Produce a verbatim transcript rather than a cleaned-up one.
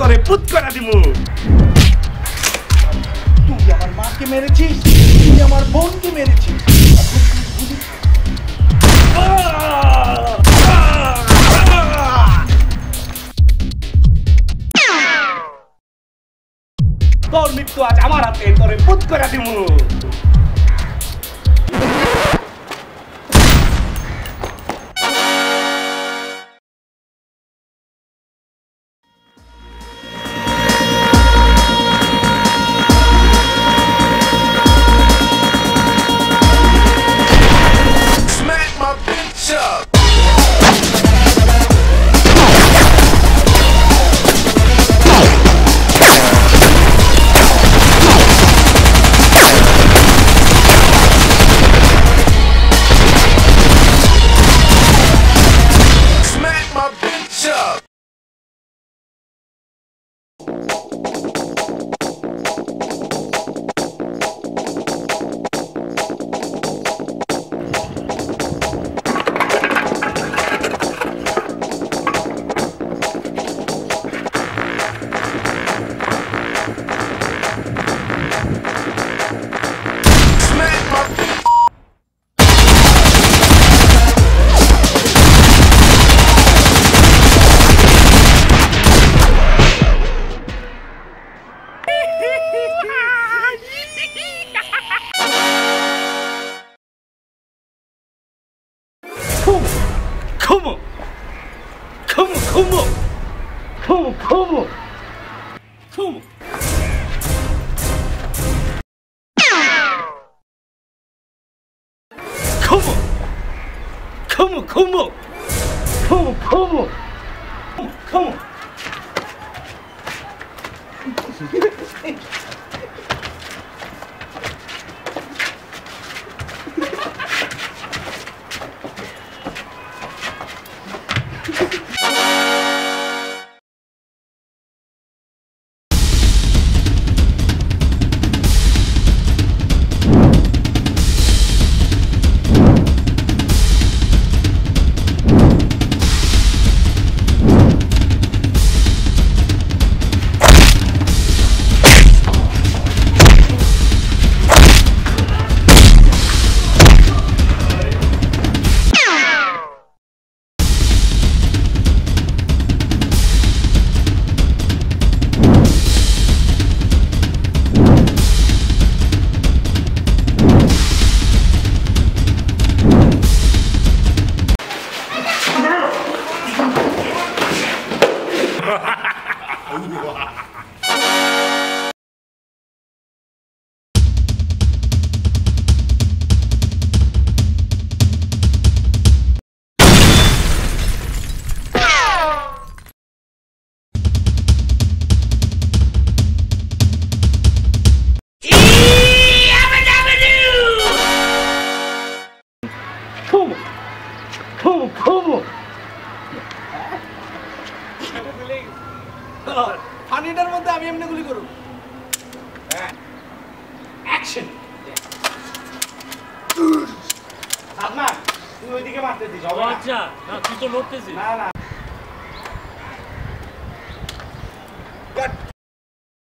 তোরে পুত করে দিব। তুই আমার মাকে মেরেছিস, তুই আমার বোনকে মেরেছিস। তোর মৃত্যু আজ আমার হাতে, তোরে পুত করে দিব। না না